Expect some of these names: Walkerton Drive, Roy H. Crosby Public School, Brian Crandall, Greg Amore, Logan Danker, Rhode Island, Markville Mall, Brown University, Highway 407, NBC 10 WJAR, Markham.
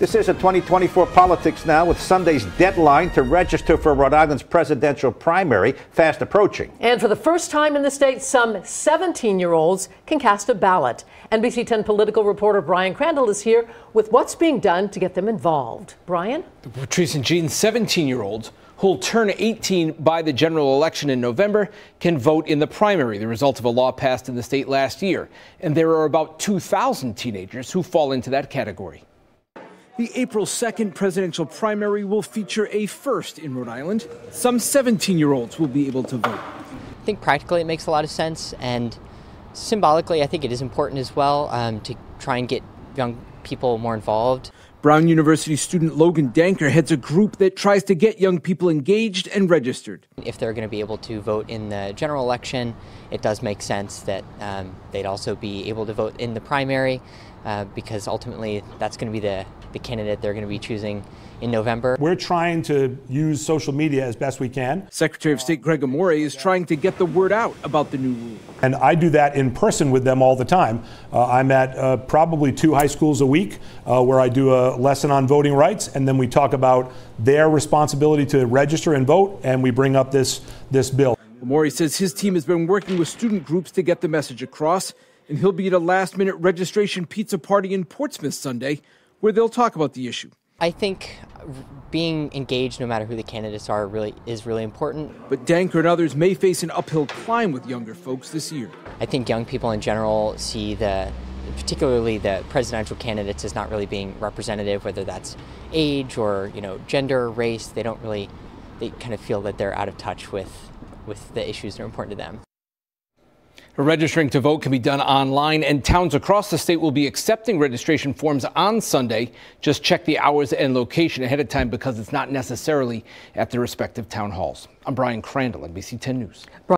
This is a 2024 politics now, with Sunday's deadline to register for Rhode Island's presidential primary fast approaching. And for the first time in the state, some 17-year-olds can cast a ballot. NBC 10 political reporter Brian Crandall is here with what's being done to get them involved. Brian? Patrice and Jean, 17-year-olds who'll turn 18 by the general election in November can vote in the primary, the result of a law passed in the state last year. And there are about 2,000 teenagers who fall into that category. The April 2nd presidential primary will feature a first in Rhode Island. Some 17-year-olds will be able to vote. I think practically it makes a lot of sense, and symbolically I think it is important as well to try and get young people more involved. Brown University student Logan Danker heads a group that tries to get young people engaged and registered. If they're going to be able to vote in the general election, it does make sense that they'd also be able to vote in the primary because ultimately that's going to be the candidate they're going to be choosing in November. We're trying to use social media as best we can. Secretary of State Greg Amore is trying to get the word out about the new rule. And I do that in person with them all the time. I'm at probably 2 high schools a week where I do a lesson on voting rights, and then we talk about their responsibility to register and vote, and we bring up this bill. Amore says his team has been working with student groups to get the message across, and he'll be at a last-minute registration pizza party in Portsmouth Sunday, where they'll talk about the issue. I think being engaged, no matter who the candidates are, really important. But Danker and others may face an uphill climb with younger folks this year. I think young people in general see particularly the presidential candidates as not really being representative, whether that's age or gender, race. They kind of feel that they're out of touch with the issues that are important to them. Registering to vote can be done online, and towns across the state will be accepting registration forms on Sunday. Just check the hours and location ahead of time because it's not necessarily at the respective town halls. I'm Brian Crandall, NBC 10 News.